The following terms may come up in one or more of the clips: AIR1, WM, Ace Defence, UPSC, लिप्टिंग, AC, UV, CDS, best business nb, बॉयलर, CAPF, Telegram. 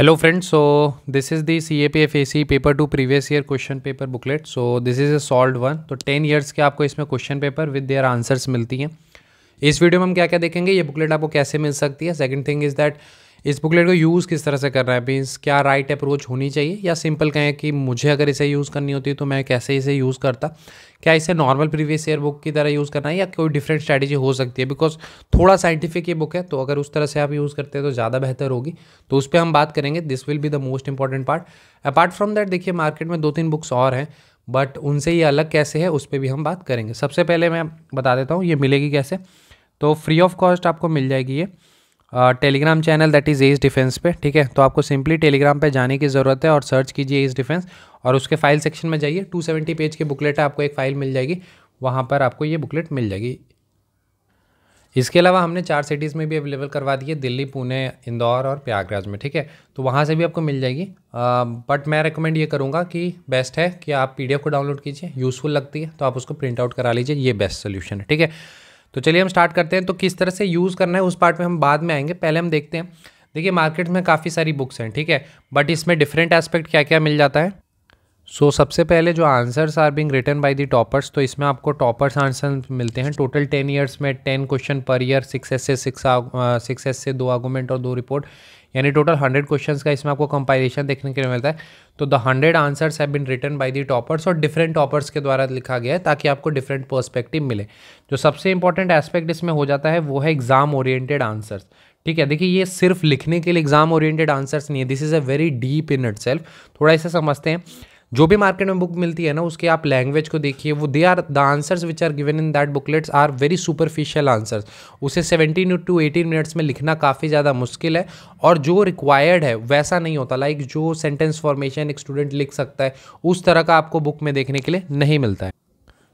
Hello friends, so this is the CAPF AC paper 2 previous year question paper booklet. So this is a solved one. तो 10 years के आपको इसमें question paper with their answers मिलती हैं. इस video में हम क्या क्या देखेंगे, ये बुकलेट आपको कैसे मिल सकती है. Second thing is that इस बुकलेट को यूज़ किस तरह से करना है, मीन्स क्या राइट अप्रोच होनी चाहिए, या सिंपल कहें कि मुझे अगर इसे यूज़ करनी होती तो मैं कैसे इसे यूज़ करता, क्या इसे नॉर्मल प्रीवियस ईयर बुक की तरह यूज़ करना है या कोई डिफरेंट स्ट्रैटेजी हो सकती है. बिकॉज थोड़ा साइंटिफिक ये बुक है, तो अगर उस तरह से आप यूज़ करते हैं तो ज़्यादा बेहतर होगी, तो उस पर हम बात करेंगे. This will be the most important part. Apart from that देखिए मार्केट में 2-3 बुक्स और हैं, बट उनसे ये अलग कैसे है उस पर भी हम बात करेंगे. सबसे पहले मैं बता देता हूँ ये मिलेगी कैसे. तो फ्री ऑफ कॉस्ट आपको मिल जाएगी ये Telegram channel that is S defence पे. ठीक है, तो आपको सिंपली टेलीग्राम पे जाने की ज़रूरत है और सर्च कीजिए एस डिफेंस और उसके फाइल सेक्शन में जाइए. 270 पेज की बुकलेट है, आपको एक फ़ाइल मिल जाएगी, वहाँ पर आपको ये बुकलेट मिल जाएगी. इसके अलावा हमने 4 सिटीज़ में भी अवेलेबल करवा दी है, दिल्ली, पुणे, इंदौर और प्रयागराज में. ठीक है, तो वहाँ से भी आपको मिल जाएगी. बट मैं रिकमेंड ये करूँगा कि बेस्ट है कि आप PDF को डाउनलोड कीजिए, यूज़फुल लगती है तो आप उसको प्रिंट आउट करा लीजिए, ये बेस्ट सोल्यूशन है. ठीक है, तो चलिए हम स्टार्ट करते हैं. तो किस तरह से यूज़ करना है उस पार्ट में हम बाद में आएंगे, पहले हम देखते हैं. देखिए मार्केट में काफ़ी सारी बुक्स हैं, ठीक है, बट इसमें डिफरेंट एस्पेक्ट क्या क्या मिल जाता है. सो सबसे पहले जो answers are being written by the toppers, तो इसमें आपको टॉपर्स आंसर मिलते हैं. टोटल 10 ईयर्स में 10 क्वेश्चन पर ईयर, 6 एस से 2 आर्गूमेंट और 2 रिपोर्ट, यानी टोटल 100 क्वेश्चन का इसमें आपको कंपाइलेशन देखने के लिए मिलता है. तो the 100 answers have been written by the toppers और डिफरेंट टॉपर्स के द्वारा लिखा गया है ताकि आपको डिफरेंट पर्सपेक्टिव मिले. जो सबसे इंपॉर्टेंट एस्पेक्ट इसमें हो जाता है वो है एग्जाम ओरिएंटेड आंसर्स. ठीक है, देखिए ये सिर्फ लिखने के लिए एग्जाम ओरिएंटेड आंसर्स नहीं है, this is a very deep in itself. थोड़ा इसे समझते हैं. जो भी मार्केट में बुक मिलती है ना, उसके आप लैंग्वेज को देखिए, वो they are the answers which are given in that booklets are very superficial answers. उसे 17 to 18 मिनट्स में लिखना काफ़ी ज़्यादा मुश्किल है और जो रिक्वायर्ड है वैसा नहीं होता. लाइक जो सेंटेंस फॉर्मेशन एक स्टूडेंट लिख सकता है उस तरह का आपको बुक में देखने के लिए नहीं मिलता है.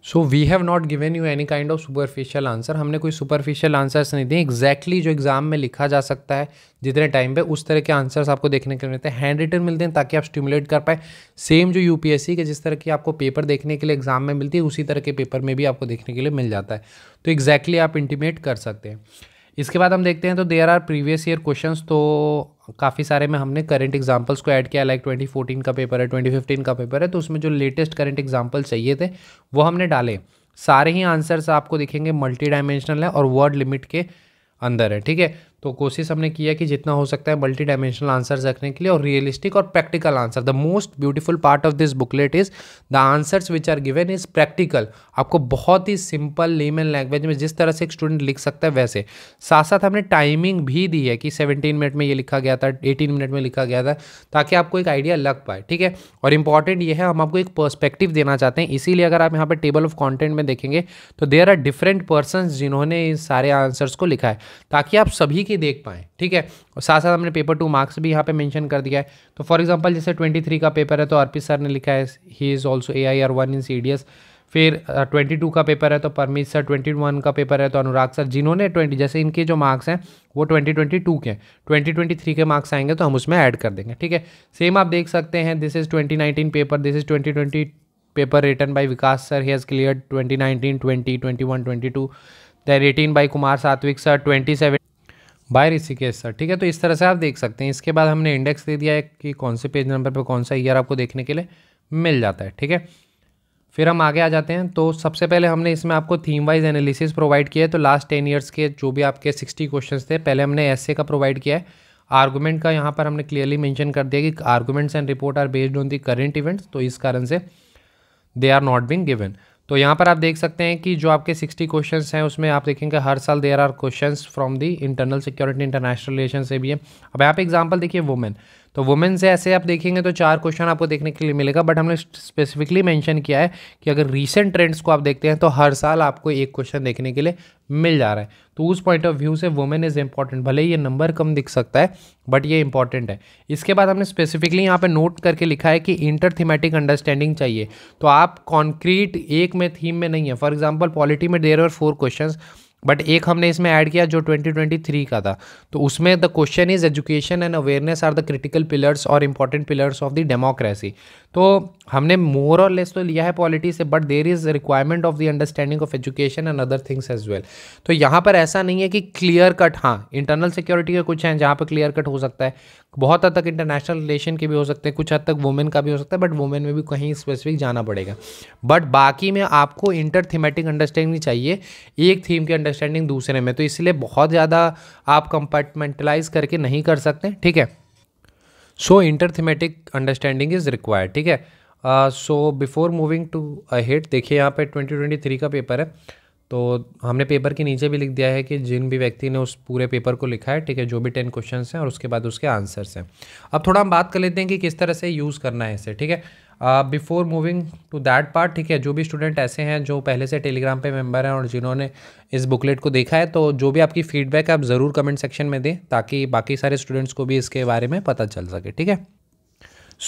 So we have not given you any kind of superficial answer. हमने कोई सुपरफिशियल आंसर्स नहीं दिए. एग्जैक्टली जो एग्जाम में लिखा जा सकता है जितने टाइम पे, उस तरह के आंसर्स आपको देखने के लिए मिलते हैं. हैंड रिटन मिलते हैं ताकि आप स्टिमुलेट कर पाए. सेम जो यूपीएससी के जिस तरह की आपको पेपर देखने के लिए एग्जाम में मिलती है, उसी तरह के पेपर में भी आपको देखने के लिए मिल जाता है. तो एग्जैक्टली आप इंटीमेट कर सकते हैं. इसके बाद हम देखते हैं तो there are previous year questions. तो काफ़ी सारे में हमने करंट एग्जांपल्स को ऐड किया. लाइक 2014 का पेपर है, 2015 का पेपर है, तो उसमें जो लेटेस्ट करंट एग्जांपल चाहिए थे वो हमने डाले. सारे ही आंसर्स आपको दिखेंगे मल्टी डायमेंशनल है और वर्ड लिमिट के अंदर है. ठीक है, तो कोशिश हमने किया कि जितना हो सकता है मल्टी डायमेंशनल आंसर्स रखने के लिए और रियलिस्टिक और practical answer. The most beautiful part of this booklet is the answers which are given is practical. आपको बहुत ही सिंपल लेमन लैंग्वेज में जिस तरह से एक स्टूडेंट लिख सकता है वैसे. साथ साथ हमने टाइमिंग भी दी है कि 17 मिनट में ये लिखा गया था, 18 मिनट में लिखा गया था, ताकि आपको एक आइडिया लग पाए. ठीक है, और इंपॉर्टेंट ये है हम आपको एक पर्सपेक्टिव देना चाहते हैं. इसीलिए अगर आप यहाँ पर टेबल ऑफ कॉन्टेंट में देखेंगे तो देयर आर डिफरेंट पर्सन जिन्होंने इन सारे आंसर्स को लिखा है ताकि आप सभी की देख पाएँ. ठीक है, और साथ साथ हमने पेपर 2 मार्क्स भी यहाँ पे मेंशन कर दिया है. तो फॉर एग्जांपल जैसे 23 का पेपर है तो अर्पित सर ने लिखा है he is also AIR1 in CDS. फिर 22 का पेपर है तो परमीत सर, 21 का पेपर है तो अनुराग सर, जिन्होंने 20 जैसे इनके जो मार्क्स हैं वो 2022 के हैं. 2023 के मार्क्स आएंगे तो हम उसमें ऐड कर देंगे. ठीक है, सेम आप देख सकते हैं. This is 2019 paper, this is 2020 paper written by Vikas sir, he has clear 2019, 20, 21, 22, then 18 by Kumar Satvik sir, 27 bye Rishikesh sir. ठीक है, तो इस तरह से आप देख सकते हैं. इसके बाद हमने इंडेक्स दे दिया है कि कौन से पेज नंबर पर कौन सा ईयर आपको देखने के लिए मिल जाता है. ठीक है, फिर हम आगे आ जाते हैं. तो सबसे पहले हमने इसमें आपको थीम वाइज एनालिसिस प्रोवाइड किया है. तो लास्ट 10 ईयर्स के जो भी आपके 60 क्वेश्चंस थे, पहले हमने एसे का प्रोवाइड किया है. आर्गूमेंट का यहाँ पर हमने क्लियरली मेंशन कर दिया कि arguments and report are based on the current events, तो इस कारण से they are not being given. तो यहाँ पर आप देख सकते हैं कि जो आपके 60 क्वेश्चंस हैं उसमें आप देखेंगे हर साल there are questions from the internal security, international relation से भी है. अब यहाँ पे एग्जांपल देखिए वुमेन, तो वुमेन से ऐसे आप देखेंगे तो 4 क्वेश्चन आपको देखने के लिए मिलेगा. बट हमने स्पेसिफिकली मेंशन किया है कि अगर रीसेंट ट्रेंड्स को आप देखते हैं तो हर साल आपको एक क्वेश्चन देखने के लिए मिल जा रहा है. तो उस पॉइंट ऑफ व्यू से वुमेन इज़ इंपॉर्टेंट. भले ये नंबर कम दिख सकता है बट ये इंपॉर्टेंट है. इसके बाद हमने स्पेसिफिकली यहाँ पे नोट करके लिखा है कि इंटर थीमेटिक अंडरस्टैंडिंग चाहिए. तो आप कॉन्क्रीट एक में थीम में नहीं है. फॉर एग्जाम्पल पॉलिटी में देयर आर 4 क्वेश्चन, बट एक हमने इसमें ऐड किया जो 2023 का था, तो उसमें the question is education and awareness are the critical pillars और important pillars of the democracy. तो हमने मोर और लेस तो लिया है पॉलिटिक्स से, but there is requirement of the understanding of education and other things as well. तो यहाँ पर ऐसा नहीं है कि क्लियर कट, हाँ इंटरनल सिक्योरिटी के कुछ हैं जहाँ पर क्लियर कट हो सकता है, बहुत हद तक इंटरनेशनल रिलेशन के भी हो सकते हैं, कुछ हद तक वुमेन का भी हो सकता है, बट वुमेन में भी कहीं स्पेसिफिक जाना पड़ेगा। बट बाकी में आपको इंटर थीमेटिक अंडरस्टैंडिंग चाहिए, एक थीम की अंडरस्टैंडिंग दूसरे में, तो इसलिए बहुत ज़्यादा आप कंपार्टमेंटलाइज करके नहीं कर सकते, ठीक है। So inter thematic understanding is required, ठीक है। So before moving to ahead, देखिए यहाँ पे 2023 का पेपर है, तो हमने पेपर के नीचे भी लिख दिया है कि जिन भी व्यक्ति ने उस पूरे पेपर को लिखा है, ठीक है, जो भी 10 क्वेश्चंस हैं और उसके बाद उसके आंसर्स हैं। अब थोड़ा हम बात कर लेते हैं कि किस तरह से यूज़ करना है इसे, ठीक है, before moving to that part, ठीक है। जो भी स्टूडेंट ऐसे हैं जो पहले से टेलीग्राम पे मेंबर हैं और जिन्होंने इस बुकलेट को देखा है, तो जो भी आपकी फीडबैक आप ज़रूर कमेंट सेक्शन में दें ताकि बाकी सारे स्टूडेंट्स को भी इसके बारे में पता चल सके, ठीक है।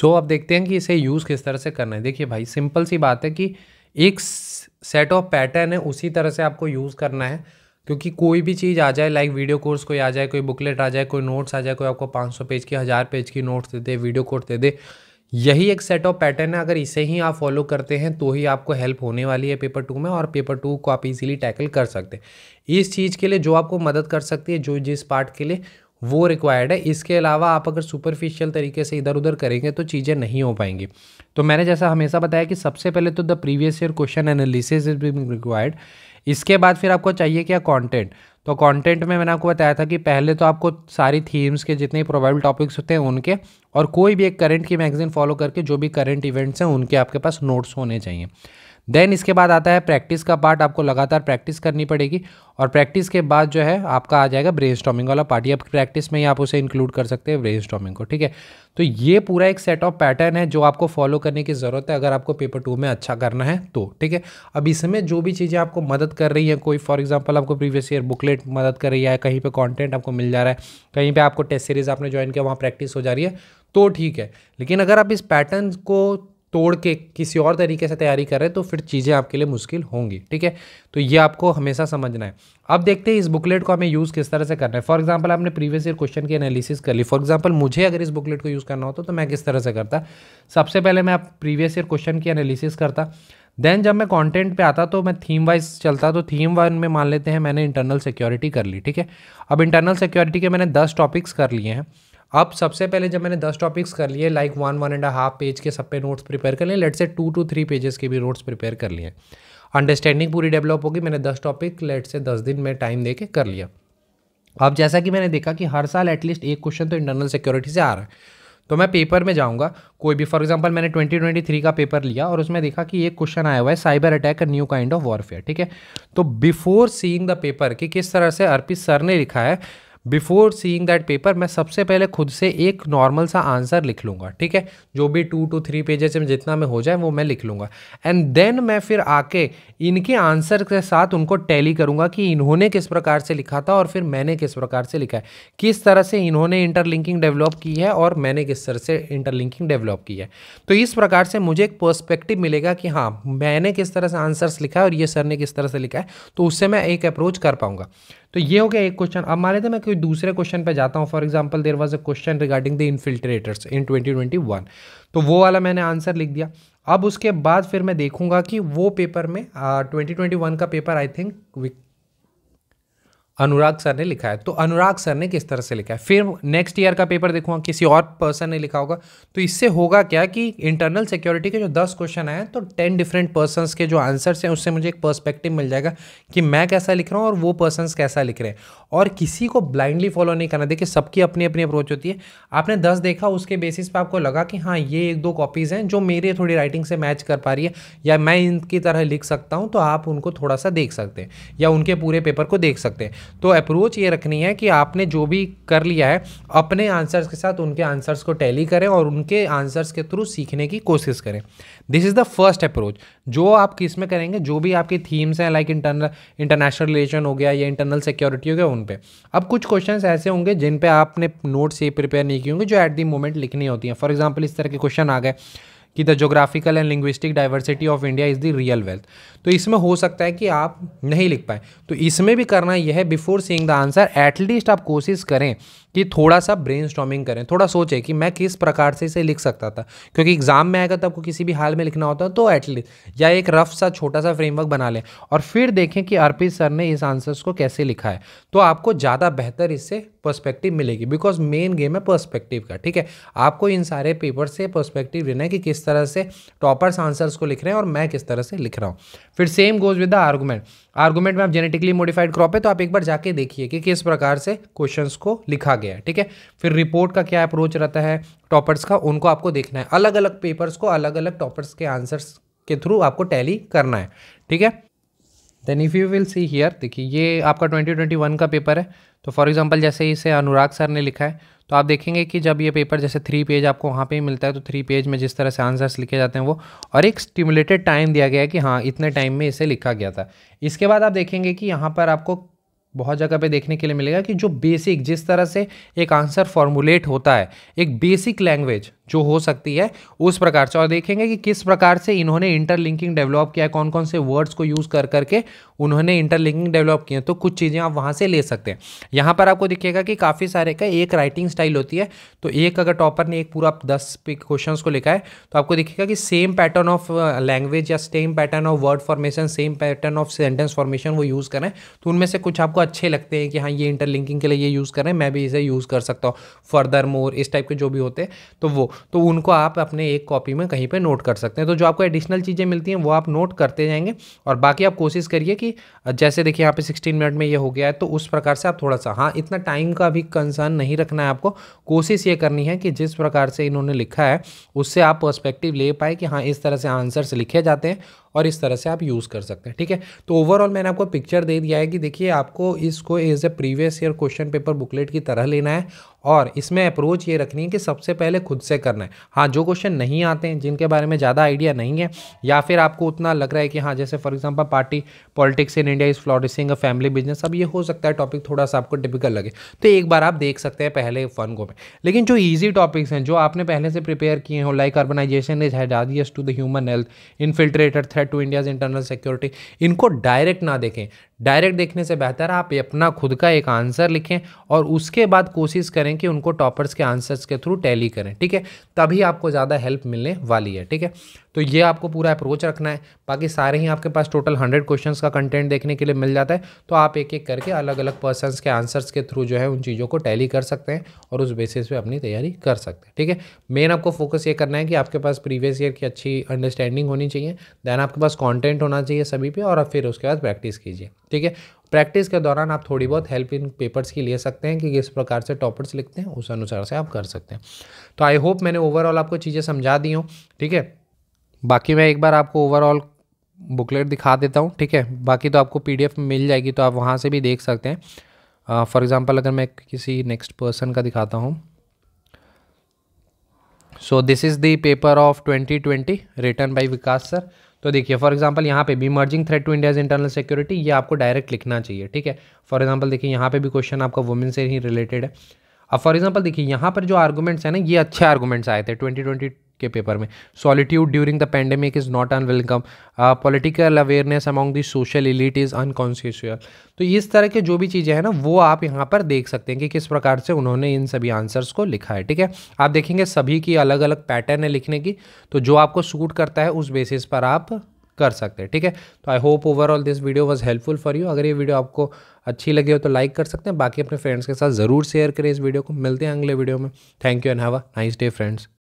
सो अब देखते हैं कि इसे यूज़ किस तरह से करना है। देखिए भाई, सिंपल सी बात है कि एक सेट ऑफ पैटर्न है, उसी तरह से आपको यूज़ करना है, क्योंकि कोई भी चीज़ आ जाए, लाइक वीडियो कोर्स कोई आ जाए, कोई बुकलेट आ जाए, कोई नोट्स आ जाए, कोई आपको 500 पेज की 1000 पेज की नोट्स दे दे, वीडियो कोर्स दे दे, यही एक सेट ऑफ पैटर्न है। अगर इसे ही आप फॉलो करते हैं तो ही आपको हेल्प होने वाली है पेपर टू में, और पेपर टू को आप इजीली टैकल कर सकते हैं। इस चीज़ के लिए जो आपको मदद कर सकती है, जो जिस पार्ट के लिए वो रिक्वायर्ड है, इसके अलावा आप अगर सुपरफिशियल तरीके से इधर उधर करेंगे तो चीज़ें नहीं हो पाएंगी। तो मैंने जैसा हमेशा बताया कि सबसे पहले तो the previous year question analysis is being required. इसके बाद फिर आपको चाहिए क्या, कंटेंट। तो कंटेंट में मैंने आपको बताया था कि पहले तो आपको सारी थीम्स के जितने प्रोबेबल टॉपिक्स होते हैं उनके, और कोई भी एक करंट की मैगजीन फॉलो करके जो भी करंट इवेंट्स हैं उनके आपके पास नोट्स होने चाहिए। देन इसके बाद आता है प्रैक्टिस का पार्ट, आपको लगातार प्रैक्टिस करनी पड़ेगी, और प्रैक्टिस के बाद जो है आपका आ जाएगा ब्रेनस्टॉर्मिंग वाला पार्ट, या प्रैक्टिस में ही आप उसे इंक्लूड कर सकते हैं ब्रेनस्टॉर्मिंग को, ठीक है। तो ये पूरा एक सेट ऑफ पैटर्न है जो आपको फॉलो करने की ज़रूरत है अगर आपको पेपर टू में अच्छा करना है तो, ठीक है। अब इसमें जो भी चीज़ें आपको मदद कर रही है, कोई फॉर एग्जाम्पल आपको प्रीवियस ईयर बुकलेट मदद कर रही है, कहीं पर कॉन्टेंट आपको मिल जा रहा है, कहीं पर आपको टेस्ट सीरीज़ आपने ज्वाइन किया वहाँ प्रैक्टिस हो जा रही है, तो ठीक है। लेकिन अगर आप इस पैटर्न को तोड़ के किसी और तरीके से तैयारी कर रहे हैं तो फिर चीज़ें आपके लिए मुश्किल होंगी, ठीक है। तो ये आपको हमेशा समझना है। अब देखते हैं इस बुकलेट को हमें यूज़ किस तरह से करना है। फॉर एग्जांपल आपने प्रीवियस ईयर क्वेश्चन की एनालिसिस कर ली। फॉर एग्जांपल मुझे अगर इस बुकलेट को यूज़ करना होता तो मैं किस तरह से करता, सबसे पहले मैं प्रीवियस ईयर क्वेश्चन की एनालिसिस करता, देन जब मैं कंटेंट पे आता तो मैं थीम वाइज चलता। तो थीम वन में मान लेते हैं मैंने इंटरनल सिक्योरिटी कर ली, ठीक है। अब इंटरनल सिक्योरिटी के मैंने 10 टॉपिक्स कर लिए हैं। अब सबसे पहले जब मैंने 10 टॉपिक्स कर लिए, लाइक 1-1.5 पेज के सब पे नोट्स प्रिपेयर कर लिए, लेट्स से 2-3 पेजेस के भी नोट्स प्रिपेयर कर लिए, अंडरस्टैंडिंग पूरी डेवलप होगी। मैंने 10 टॉपिक लेट्स से 10 दिन में टाइम देके कर लिया। अब जैसा कि मैंने देखा कि हर साल एटलीस्ट एक क्वेश्चन तो इंटरनल सिक्योरिटी से आ रहा है, तो मैं पेपर में जाऊँगा कोई भी, फॉर एग्जाम्पल मैंने 2023 का पेपर लिया और उसमें देखा कि एक क्वेश्चन आया हुआ है, cyber attack a new kind of warfare, ठीक है। तो बिफोर सीइंग द पेपर कि किस तरह से अर्पित सर ने लिखा है, बिफोर सीइंग दैट पेपर मैं सबसे पहले खुद से एक नॉर्मल सा आंसर लिख लूँगा, ठीक है। जो भी 2-3 पेजेस में जितना में हो जाए वो मैं लिख लूँगा, एंड देन मैं फिर आके इनके आंसर के साथ उनको टैली करूँगा कि इन्होंने किस प्रकार से लिखा था और फिर मैंने किस प्रकार से लिखा है, किस तरह से इन्होंने इंटरलिंकिंग डेवलप की है और मैंने किस तरह से इंटरलिंकिंग डेवलप की है। तो इस प्रकार से मुझे एक पर्सपेक्टिव मिलेगा कि हाँ मैंने किस तरह से आंसर्स लिखा है और ये सर ने किस तरह से लिखा है, तो उससे मैं एक अप्रोच कर पाऊँगा। तो ये हो गया एक क्वेश्चन। अब मान लेते मैं कोई दूसरे क्वेश्चन पे जाता हूँ, for example there was a question regarding the infiltrators in 2021, तो वो वाला मैंने आंसर लिख दिया। अब उसके बाद फिर मैं देखूंगा कि वो पेपर में 2021 का paper I think Anurag sir ने लिखा है, तो अनुराग सर ने किस तरह से लिखा है। फिर नेक्स्ट ईयर का पेपर देखूँगा किसी और पर्सन ने लिखा होगा। तो इससे होगा क्या कि इंटरनल सिक्योरिटी के जो 10 क्वेश्चन आए हैं तो 10 डिफरेंट पर्सनस के जो आंसर्स हैं उससे मुझे एक पर्सपेक्टिव मिल जाएगा कि मैं कैसा लिख रहा हूँ और वो पर्सनस कैसा लिख रहे हैं, और किसी को ब्लाइंडली फॉलो नहीं करना। देखिए सबकी अपनी अपनी अप्रोच होती है। आपने 10 देखा, उसके बेसिस पर आपको लगा कि हाँ ये 1-2 कॉपीज़ हैं जो मेरे थोड़ी राइटिंग से मैच कर पा रही है या मैं इनकी तरह लिख सकता हूँ, तो आप उनको थोड़ा सा देख सकते हैं या उनके पूरे पेपर को देख सकते हैं। तो अप्रोच ये रखनी है कि आपने जो भी कर लिया है अपने आंसर्स के साथ उनके आंसर्स को टैली करें और उनके आंसर्स के थ्रू सीखने की कोशिश करें। This is the first approach जो आप किस में करेंगे, जो भी आपकी थीम्स हैं लाइक इंटरनेशनल रिलेशन हो गया या इंटरनल सिक्योरिटी हो गया उन पे। अब कुछ क्वेश्चंस ऐसे होंगे जिन पे आपने नोट्स ये प्रिपेयर नहीं किए होंगे जो एट द मोमेंट लिखनी होती हैं। फॉर एग्जाम्पल इस तरह के क्वेश्चन आ गए कि the geographical and linguistic diversity of India is the real wealth. तो इसमें हो सकता है कि आप नहीं लिख पाए, तो इसमें भी करना यह है before seeing the answer at least आप कोशिश करें कि थोड़ा सा ब्रेनस्टॉर्मिंग करें, थोड़ा सोचें कि मैं किस प्रकार से इसे लिख सकता था, क्योंकि एग्जाम में आएगा तो आपको किसी भी हाल में लिखना होता है। तो एटलीस्ट या एक रफ सा छोटा सा फ्रेमवर्क बना लें और फिर देखें कि अर्पित सर ने इस आंसर्स को कैसे लिखा है, तो आपको ज़्यादा बेहतर इससे पर्सपेक्टिव मिलेगी, बिकॉज मेन गेम है पर्सपेक्टिव का। ठीक है, आपको इन सारे पेपर से पर्सपेक्टिव लेना है कि किस तरह से टॉपर्स आंसर्स को लिख रहे हैं और मैं किस तरह से लिख रहा हूँ। फिर same goes with the argument. Argument में आप जेनेटिकली मॉडिफाइड क्रॉप है तो आप एक बार जाके देखिए कि किस प्रकार से क्वेश्चंस को लिखा गया है। ठीक है, फिर रिपोर्ट का क्या अप्रोच रहता है टॉपर्स का, उनको आपको देखना है, अलग अलग पेपर्स को अलग अलग टॉपर्स के आंसर्स के थ्रू आपको टैली करना है। ठीक है, then if you will see here, देखिए ये आपका 2021 का पेपर है, तो फॉर एग्जांपल जैसे इसे अनुराग सर ने लिखा है तो आप देखेंगे कि जब ये पेपर जैसे 3 पेज आपको वहाँ पे ही मिलता है, तो 3 पेज में जिस तरह से आंसर्स लिखे जाते हैं वो, और एक स्टिमुलेटेड टाइम दिया गया है कि हाँ इतने टाइम में इसे लिखा गया था। इसके बाद आप देखेंगे कि यहाँ पर आपको बहुत जगह पे देखने के लिए मिलेगा कि जो बेसिक जिस तरह से एक आंसर फॉर्मुलेट होता है, एक बेसिक लैंग्वेज जो हो सकती है उस प्रकार से, और देखेंगे कि किस प्रकार से इन्होंने इंटरलिंकिंग डेवलप किया है, कौन कौन से वर्ड्स को यूज़ कर करके उन्होंने इंटरलिंकिंग डेवलप किए, तो कुछ चीज़ें आप वहाँ से ले सकते हैं। यहाँ पर आपको दिखेगा कि काफ़ी सारे का एक राइटिंग स्टाइल होती है, तो एक अगर टॉपर ने एक पूरा 10 क्वेश्चन को लिखा है तो आपको दिखेगा कि सेम पैटर्न ऑफ लैंग्वेज या same pattern of word formation, same pattern of sentence formation वो यूज़ करें, तो उनमें से कुछ आपको अच्छे लगते हैं कि हाँ ये इंटरलिंकिंग के लिए ये यूज़ करें, मैं भी इसे यूज़ कर सकता हूँ, फर्दर मोर इस टाइप के जो भी होते हैं तो वो, तो उनको आप अपने एक कॉपी में कहीं पे नोट कर सकते हैं। तो जो आपको एडिशनल चीज़ें मिलती हैं वो आप नोट करते जाएंगे, और बाकी आप कोशिश करिए कि जैसे देखिए यहाँ पे 16 मिनट में ये हो गया है तो उस प्रकार से आप थोड़ा सा, हाँ इतना टाइम का भी कंसर्न नहीं रखना है आपको, कोशिश ये करनी है कि जिस प्रकार से इन्होंने लिखा है उससे आप पर्सपेक्टिव ले पाए कि हाँ इस तरह से आंसर्स लिखे जाते हैं और इस तरह से आप यूज़ कर सकते हैं। ठीक है, तो ओवरऑल मैंने आपको पिक्चर दे दिया है कि देखिए आपको इसको as a previous year question paper booklet की तरह लेना है, और इसमें अप्रोच ये रखनी है कि सबसे पहले खुद से करना है। हाँ जो क्वेश्चन नहीं आते हैं, जिनके बारे में ज़्यादा आइडिया नहीं है, या फिर आपको उतना लग रहा है कि हाँ जैसे for example party politics in India is flourishing a family business, अब ये हो सकता है टॉपिक थोड़ा सा आपको टिपिकल लगे, तो एक बार आप देख सकते हैं पहले फन गो में। लेकिन जो ईजी टॉपिक्स हैं जो आपने पहले से प्रिपेयर किए हो, like urbanisation is hazardous to the human health, infiltrated threat to India's internal security, इनको डायरेक्ट ना देखें। डायरेक्ट देखने से बेहतर आप अपना खुद का एक आंसर लिखें और उसके बाद कोशिश करें कि उनको टॉपर्स के आंसर्स के थ्रू टैली करें। ठीक है, तभी आपको ज़्यादा हेल्प मिलने वाली है। ठीक है, तो ये आपको पूरा अप्रोच रखना है। बाकी सारे ही आपके पास टोटल 100 क्वेश्चंस का कंटेंट देखने के लिए मिल जाता है, तो आप एक एक करके अलग अलग पर्सनस के आंसर्स के थ्रू जो है उन चीज़ों को टैली कर सकते हैं और उस बेसिस पे अपनी तैयारी कर सकते हैं। ठीक है, मेन आपको फोकस ये करना है कि आपके पास प्रीवियस ईयर की अच्छी अंडरस्टैंडिंग होनी चाहिए, देन आपके पास कॉन्टेंट होना चाहिए सभी पे, और फिर उसके बाद प्रैक्टिस कीजिए। ठीक है, प्रैक्टिस के दौरान आप थोड़ी बहुत हेल्प इन पेपर्स की ले सकते हैं कि किस प्रकार से टॉपर्स लिखते हैं, उस अनुसार से आप कर सकते हैं। तो आई होप मैंने ओवरऑल आपको चीज़ें समझा दी हूँ। ठीक है, बाकी मैं एक बार आपको ओवरऑल बुकलेट दिखा देता हूँ। ठीक है, बाकी तो आपको पीडीएफ मिल जाएगी, तो आप वहाँ से भी देख सकते हैं। फॉर एग्जांपल अगर मैं किसी नेक्स्ट पर्सन का दिखाता हूँ, so this is the paper of 2020 written by Vikas sir. तो देखिए फॉर एग्जांपल यहाँ पे भी merging threat to India's internal security, ये आपको डायरेक्ट लिखना चाहिए। ठीक है, फॉर एग्जांपल देखिए यहाँ पे भी क्वेश्चन आपका वुमेन से ही रिलेटेड है। अब फॉर एग्जांपल देखिए यहाँ पर जो आर्गूमेंट्स हैं ना, ये अच्छे आर्गूमेंट्स आए थे 2020 के पेपर में। Solitude during the pandemic is not unwelcome, political awareness among the social elite is unconscious. तो इस तरह के जो भी चीज़ें हैं ना वो आप यहाँ पर देख सकते हैं कि किस प्रकार से उन्होंने इन सभी आंसर्स को लिखा है। ठीक है, आप देखेंगे सभी की अलग अलग पैटर्न है लिखने की, तो जो आपको सूट करता है उस बेसिस पर आप कर सकते हैं। ठीक है, तो I hope overall this video was helpful for you. अगर ये वीडियो आपको अच्छी लगी हो तो लाइक कर सकते हैं, बाकी अपने फ्रेंड्स के साथ ज़रूर शेयर करें इस वीडियो को। मिलते हैं अगले वीडियो में, thank you and have a nice day friends.